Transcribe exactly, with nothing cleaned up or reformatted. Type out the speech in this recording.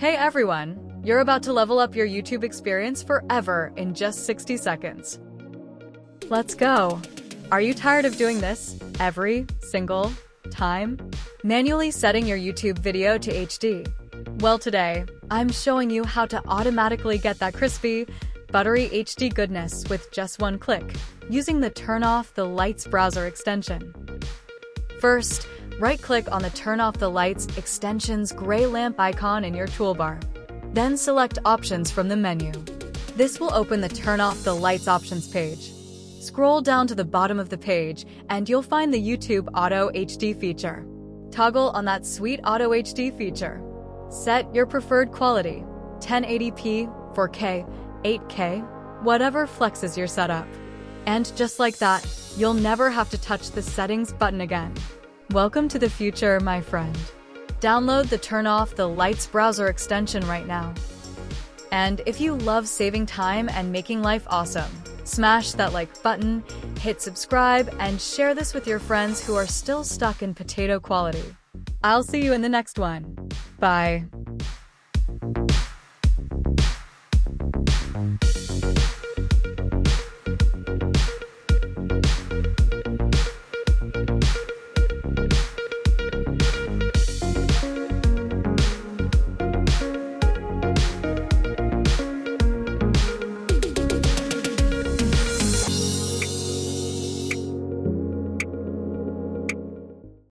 Hey everyone, you're about to level up your YouTube experience forever in just sixty seconds. Let's go. Are you tired of doing this every single time? Manually setting your YouTube video to H D? Well, today, I'm showing you how to automatically get that crispy, buttery H D goodness with just one click, using the Turn Off the Lights browser extension. First, right-click on the Turn Off the Lights extension's gray lamp icon in your toolbar. Then select Options from the menu. This will open the Turn Off the Lights options page. Scroll down to the bottom of the page, and you'll find the YouTube AutoHD feature. Toggle on that sweet AutoHD feature. Set your preferred quality, ten eighty p, four K, eight K, whatever flexes your setup. And just like that, you'll never have to touch the settings button again. Welcome to the future, my friend. Download the Turn Off the Lights browser extension right now. And if you love saving time and making life awesome, smash that like button, hit subscribe, and share this with your friends who are still stuck in potato quality. I'll see you in the next one. Bye.